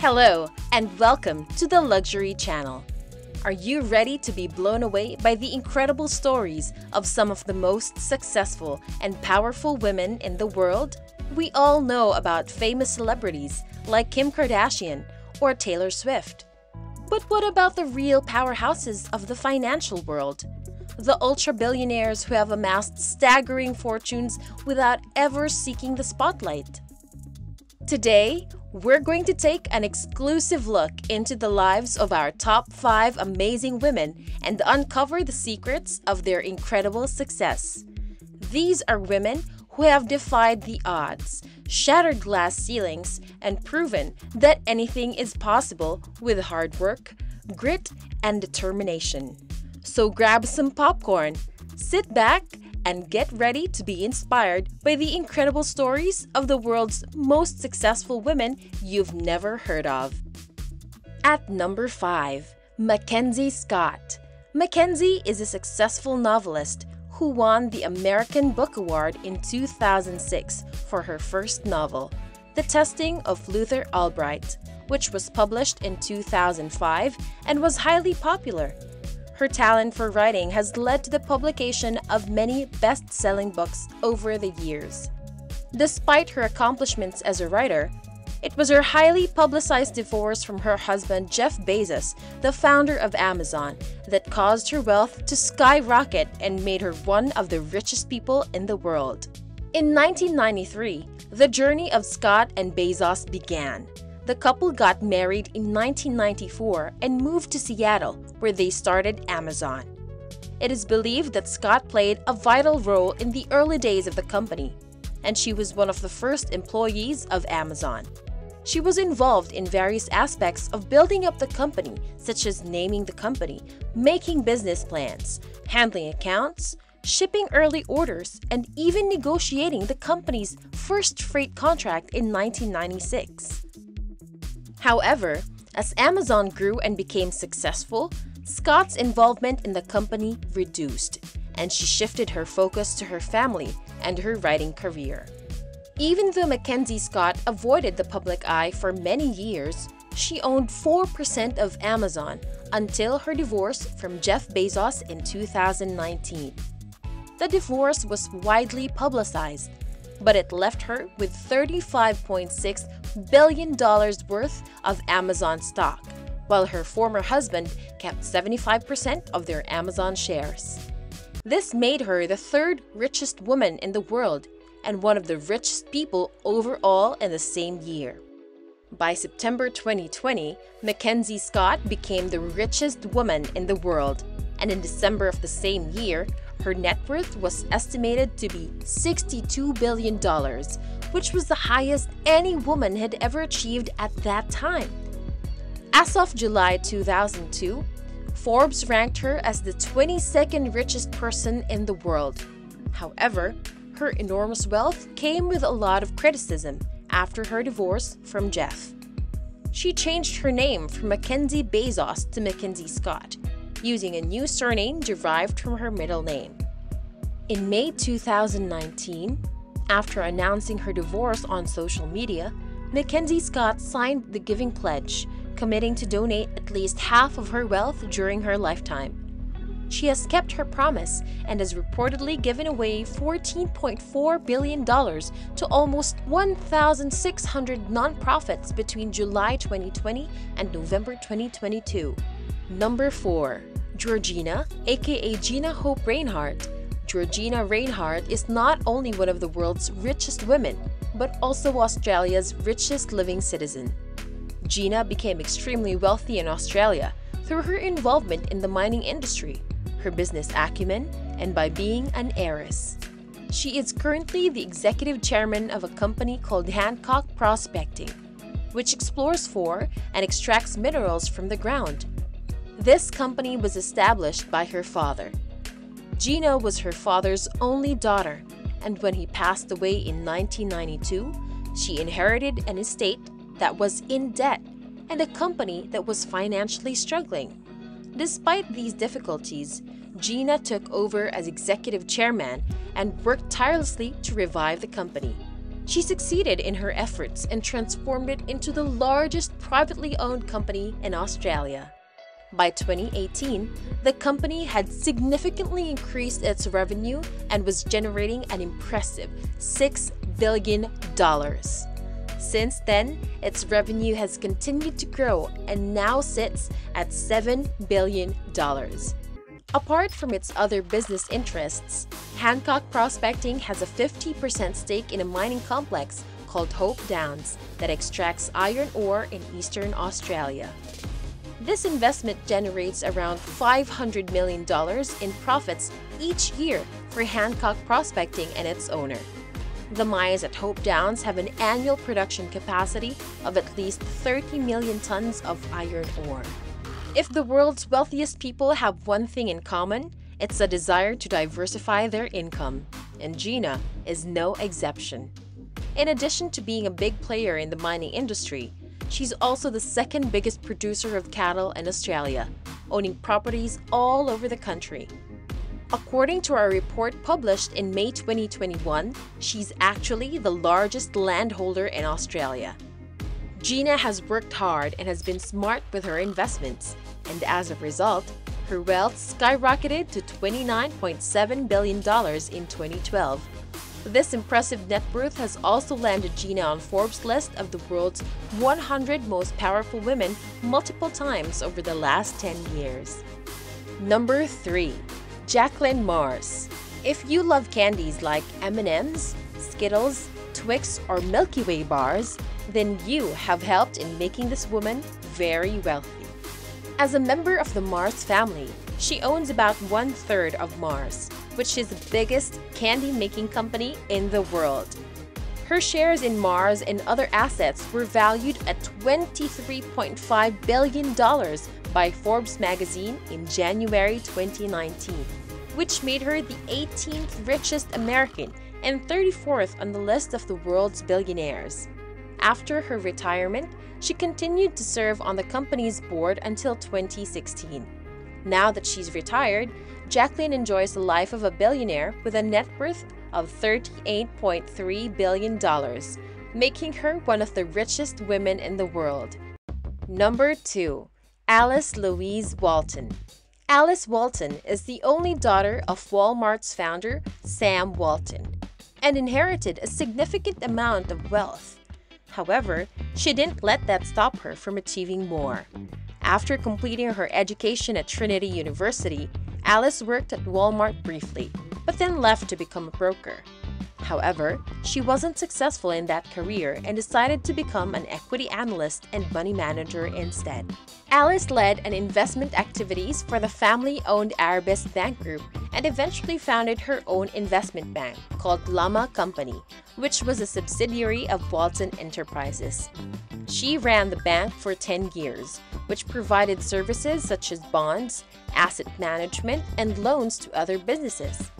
Hello, and welcome to the Luxury Channel. Are you ready to be blown away by the incredible stories of some of the most successful and powerful women in the world? We all know about famous celebrities like Kim Kardashian or Taylor Swift. But what about the real powerhouses of the financial world? The ultra-billionaires who have amassed staggering fortunes without ever seeking the spotlight? Today, we're going to take an exclusive look into the lives of our top 5 amazing women and uncover the secrets of their incredible success. These are women who have defied the odds, shattered glass ceilings, and proven that anything is possible with hard work, grit, and determination. So grab some popcorn, sit back, and get ready to be inspired by the incredible stories of the world's most successful women you've never heard of. At number 5, Mackenzie Scott. Mackenzie is a successful novelist who won the American Book Award in 2006 for her first novel, The Testing of Luther Albright, which was published in 2005 and was highly popular. Her talent for writing has led to the publication of many best-selling books over the years. Despite her accomplishments as a writer, it was her highly publicized divorce from her husband Jeff Bezos, the founder of Amazon, that caused her wealth to skyrocket and made her one of the richest people in the world. In 1993, the journey of Scott and Bezos began. The couple got married in 1994 and moved to Seattle, where they started Amazon. It is believed that Scott played a vital role in the early days of the company, and she was one of the first employees of Amazon. She was involved in various aspects of building up the company, such as naming the company, making business plans, handling accounts, shipping early orders, and even negotiating the company's first freight contract in 1996. However, as Amazon grew and became successful, Scott's involvement in the company reduced, and she shifted her focus to her family and her writing career. Even though Mackenzie Scott avoided the public eye for many years, she owned 4% of Amazon until her divorce from Jeff Bezos in 2019. The divorce was widely publicized, but it left her with $35.6 billion worth of Amazon stock, while her former husband kept 75% of their Amazon shares. This made her the third richest woman in the world and one of the richest people overall in the same year. By September 2020, Mackenzie Scott became the richest woman in the world, and in December of the same year, her net worth was estimated to be $62 billion, which was the highest any woman had ever achieved at that time. As of July 2002, Forbes ranked her as the 22nd richest person in the world. However, her enormous wealth came with a lot of criticism after her divorce from Jeff. She changed her name from Mackenzie Bezos to Mackenzie Scott, using a new surname derived from her middle name. In May 2019, after announcing her divorce on social media, Mackenzie Scott signed the Giving Pledge, committing to donate at least half of her wealth during her lifetime. She has kept her promise and has reportedly given away $14.4 billion to almost 1,600 nonprofits between July 2020 and November 2022. Number 4. Georgina, aka Gina Hope Rinehart. Georgina Rinehart is not only one of the world's richest women, but also Australia's richest living citizen. Gina became extremely wealthy in Australia through her involvement in the mining industry, her business acumen, and by being an heiress. She is currently the executive chairman of a company called Hancock Prospecting, which explores for and extracts minerals from the ground. This company was established by her father. Gina was her father's only daughter, and when he passed away in 1992, she inherited an estate that was in debt and a company that was financially struggling. Despite these difficulties, Gina took over as executive chairman and worked tirelessly to revive the company. She succeeded in her efforts and transformed it into the largest privately owned company in Australia. By 2018, the company had significantly increased its revenue and was generating an impressive $6 billion. Since then, its revenue has continued to grow and now sits at $7 billion. Apart from its other business interests, Hancock Prospecting has a 50% stake in a mining complex called Hope Downs that extracts iron ore in eastern Australia. This investment generates around $500 million in profits each year for Hancock Prospecting and its owner. The mines at Hope Downs have an annual production capacity of at least 30 million tons of iron ore. If the world's wealthiest people have one thing in common, it's a desire to diversify their income, and Gina is no exception. In addition to being a big player in the mining industry, she's also the second biggest producer of cattle in Australia, owning properties all over the country. According to our report published in May 2021, she's actually the largest landholder in Australia. Gina has worked hard and has been smart with her investments, and as a result, her wealth skyrocketed to $29.7 billion in 2012. This impressive net worth has also landed Gina on Forbes' list of the world's 100 most powerful women multiple times over the last 10 years. Number 3. Jacqueline Mars. If you love candies like M&Ms, Skittles, Twix, or Milky Way bars, then you have helped in making this woman very wealthy. As a member of the Mars family, she owns about one-third of Mars, which is the biggest candy-making company in the world. Her shares in Mars and other assets were valued at $23.5 billion by Forbes magazine in January 2019, which made her the 18th richest American and 34th on the list of the world's billionaires. After her retirement, she continued to serve on the company's board until 2016. Now that she's retired, Jacqueline enjoys the life of a billionaire with a net worth of $38.3 billion, making her one of the richest women in the world. Number 2. Alice Louise Walton. Alice Walton is the only daughter of Walmart's founder, Sam Walton, and inherited a significant amount of wealth. However, she didn't let that stop her from achieving more. After completing her education at Trinity University, Alice worked at Walmart briefly, but then left to become a broker. However, she wasn't successful in that career and decided to become an equity analyst and money manager instead. Alice led an investment activities for the family-owned Arvest Bank Group and eventually founded her own investment bank called Lama Company, which was a subsidiary of Walton Enterprises. She ran the bank for 10 years, which provided services such as bonds, asset management, and loans to other businesses.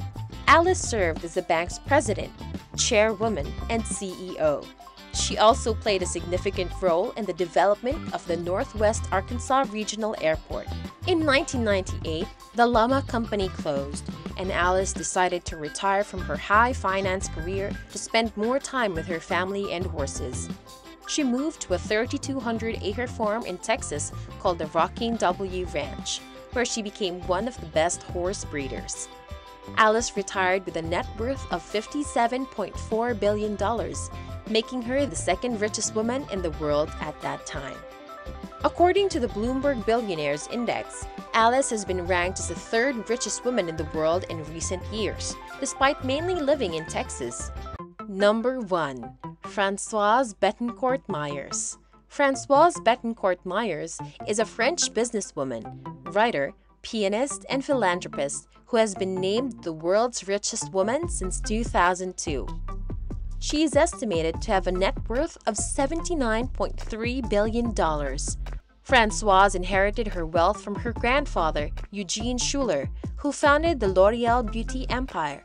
Alice served as the bank's president, chairwoman, and CEO. She also played a significant role in the development of the Northwest Arkansas Regional Airport. In 1998, the Lama Company closed, and Alice decided to retire from her high finance career to spend more time with her family and horses. She moved to a 3,200-acre farm in Texas called the Rocking W Ranch, where she became one of the best horse breeders. Alice retired with a net worth of $57.4 billion, making her the second richest woman in the world at that time. According to the Bloomberg Billionaires Index, Alice has been ranked as the third richest woman in the world in recent years, despite mainly living in Texas. Number 1. Françoise Bettencourt Meyers. Françoise Bettencourt Meyers is a French businesswoman, writer, pianist, and philanthropist who has been named the world's richest woman since 2002. She is estimated to have a net worth of $79.3 billion. Françoise inherited her wealth from her grandfather, Eugène Schueller, who founded the L'Oréal beauty empire.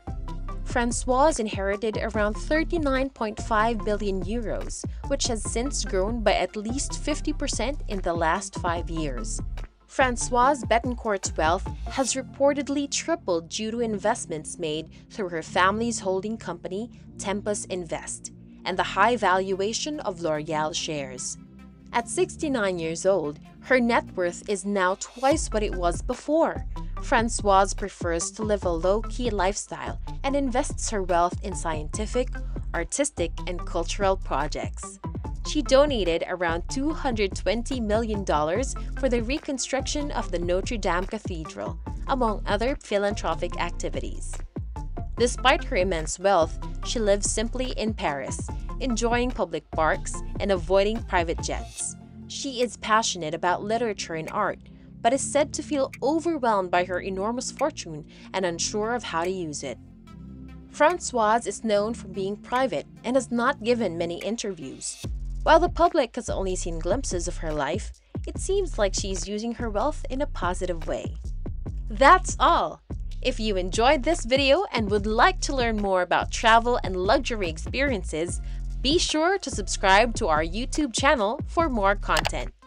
Françoise inherited around 39.5 billion euros, which has since grown by at least 50% in the last 5 years. Françoise Bettencourt's wealth has reportedly tripled due to investments made through her family's holding company, Tempus Invest, and the high valuation of L'Oréal shares. At 69 years old, her net worth is now twice what it was before. Françoise prefers to live a low-key lifestyle and invests her wealth in scientific, artistic, and cultural projects. She donated around $220 million for the reconstruction of the Notre Dame Cathedral, among other philanthropic activities. Despite her immense wealth, she lives simply in Paris, enjoying public parks and avoiding private jets. She is passionate about literature and art, but is said to feel overwhelmed by her enormous fortune and unsure of how to use it. Françoise is known for being private and has not given many interviews. While the public has only seen glimpses of her life, it seems like she's using her wealth in a positive way. That's all! If you enjoyed this video and would like to learn more about travel and luxury experiences, be sure to subscribe to our YouTube channel for more content.